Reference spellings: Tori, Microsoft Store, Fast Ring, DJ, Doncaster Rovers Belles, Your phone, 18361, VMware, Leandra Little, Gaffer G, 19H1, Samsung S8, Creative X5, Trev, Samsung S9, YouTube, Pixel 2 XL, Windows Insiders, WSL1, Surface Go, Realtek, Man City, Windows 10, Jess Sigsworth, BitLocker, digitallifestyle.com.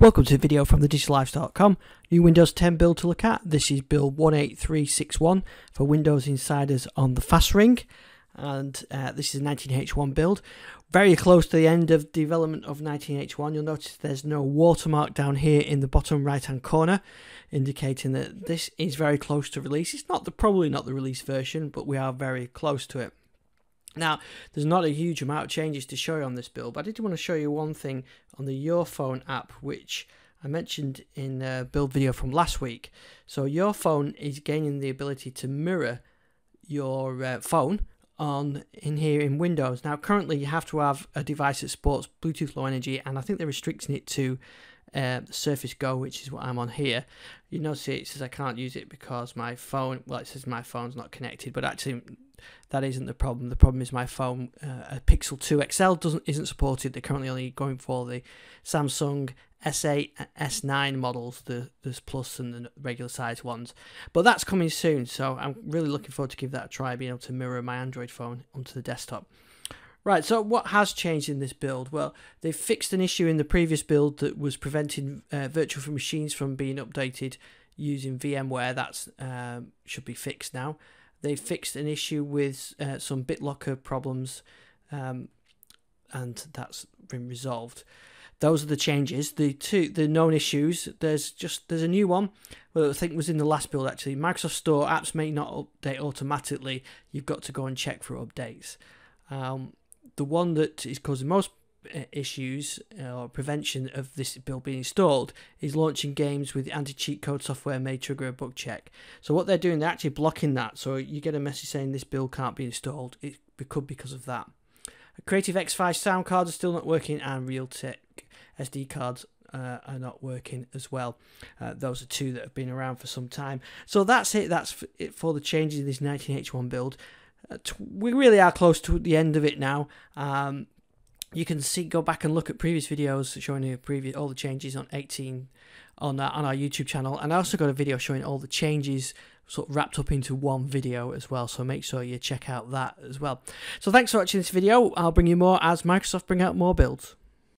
Welcome to the video from digitallifestyle.com. New Windows 10 build to look at. This is build 18361 for Windows Insiders on the Fast Ring, and this is a 19H1 build. Very close to the end of development of 19H1. You'll notice there's no watermark down here in the bottom right hand corner, indicating that this is very close to release. It's not probably not the release version, but we are very close to it. Now, there's not a huge amount of changes to show you on this build, but I did want to show you one thing on the Your Phone app, which I mentioned in a build video from last week. So Your Phone is gaining the ability to mirror your phone in here in Windows. Now, currently you have to have a device that supports Bluetooth Low Energy, and I think they're restricting it to Surface Go, which is what I'm on here. You notice it says I can't use it because my phone, well, it says my phone's not connected, but actually that isn't the problem. The problem is my phone, a Pixel 2 XL isn't supported. They're currently only going for the Samsung S8 and S9 models, the Plus and the regular size ones. But that's coming soon, so I'm really looking forward to give that a try, being able to mirror my Android phone onto the desktop. Right, so what has changed in this build? Well, they fixed an issue in the previous build that was preventing virtual machines from being updated using VMware. That should be fixed now. They fixed an issue with some BitLocker problems, and that's been resolved. Those are the changes. The known issues. There's a new one, well, I think was in the last build actually. Microsoft Store apps may not update automatically. You've got to go and check for updates. The one that is causing most issues or prevention of this build being installed is launching games with anti-cheat code software may trigger a bug check. So what they're doing, they're actually blocking that. So you get a message saying this build can't be installed. It could because of that. Creative X5 sound cards are still not working, and Realtek SD cards are not working as well. Those are two that have been around for some time. So that's it. That's it for the changes in this 19H1 build. We really are close to the end of it now. You can see, go back and look at previous videos showing you all the changes on 18 on our YouTube channel, and I also got a video showing all the changes sort of wrapped up into one video as well, so make sure you check out that as well. So thanks for watching this video. I'll bring you more as Microsoft bring out more builds.